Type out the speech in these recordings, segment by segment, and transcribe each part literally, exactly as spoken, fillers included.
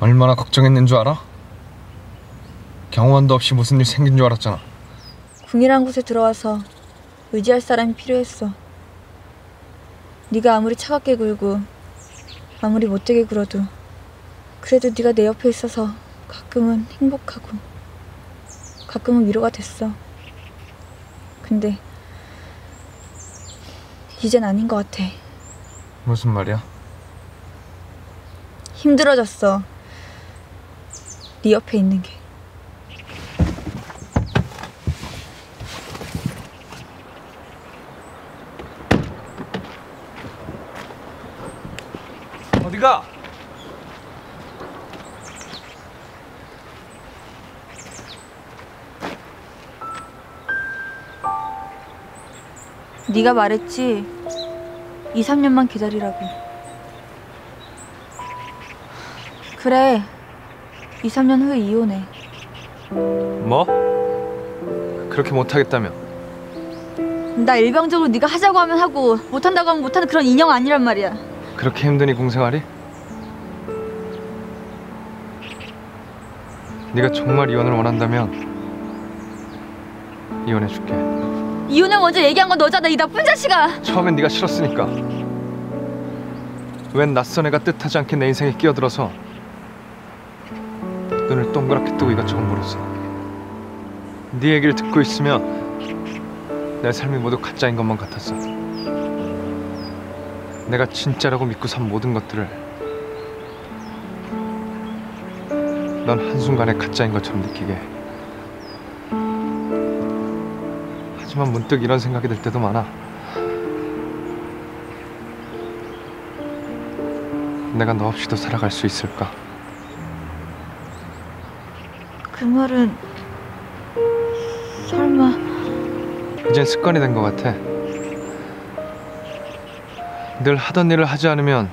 얼마나 걱정했는 줄 알아? 경호원도 없이 무슨 일 생긴 줄 알았잖아. 궁이란 곳에 들어와서 의지할 사람이 필요했어. 네가 아무리 차갑게 굴고 아무리 못되게 굴어도 그래도 네가 내 옆에 있어서 가끔은 행복하고 가끔은 위로가 됐어. 근데 이젠 아닌 것 같아. 무슨 말이야? 힘들어졌어. 네 옆에 있는 게. 어디가? 네가 말했지. 이삼 년만 기다리라고. 그래. 이삼 년 후에 이혼해. 뭐? 그렇게 못하겠다며? 나 일방적으로 네가 하자고 하면 하고 못한다고 하면 못하는 그런 인형 아니란 말이야. 그렇게 힘드니 공생활이? 네가 정말 이혼을 원한다면 이혼해줄게. 이혼을 먼저 얘기한 건 너잖아, 이 나쁜 자식아! 처음엔 네가 싫었으니까. 웬 낯선 애가 뜻하지 않게 내 인생에 끼어들어서 눈을 동그랗게 뜨고 이것저것 물었어. 네 얘기를 듣고 있으면 내 삶이 모두 가짜인 것만 같았어. 내가 진짜라고 믿고 산 모든 것들을 넌 한순간에 가짜인 것처럼 느끼게 해. 하지만 문득 이런 생각이 들 때도 많아. 내가 너 없이도 살아갈 수 있을까? 그 말은 설마... 이젠 습관이 된 것 같아. 늘 하던 일을 하지 않으면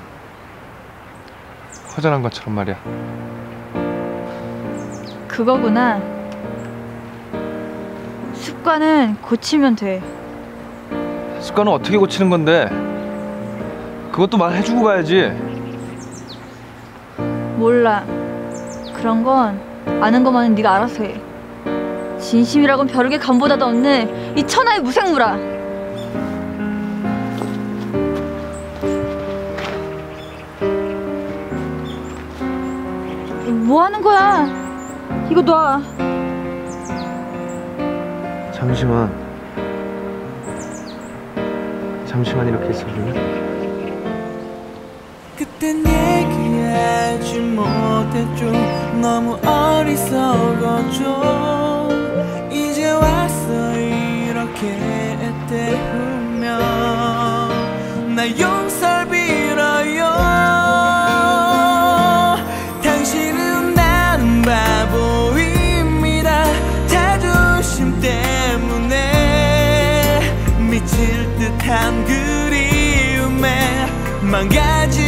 허전한 것처럼 말이야. 그거구나. 습관은 고치면 돼. 습관은 어떻게 고치는 건데? 그것도 말해주고 가야지. 몰라. 그런 건 아는 것만은 네가 알아서 해. 진심이라곤 벼룩의 감보다도 없는 이 천하의 무생무라. 뭐 하는 거야? 이거 놔. 잠시만 잠시만 이렇게 있어주면. 그땐 얘기하지 못했죠. 너무 어리석었죠. 이제 와서 이렇게 때우면 나 용서를 빌어요. 당신은 나는 바보입니다. 자존심 때문에 미칠 듯한 그리움에 망가지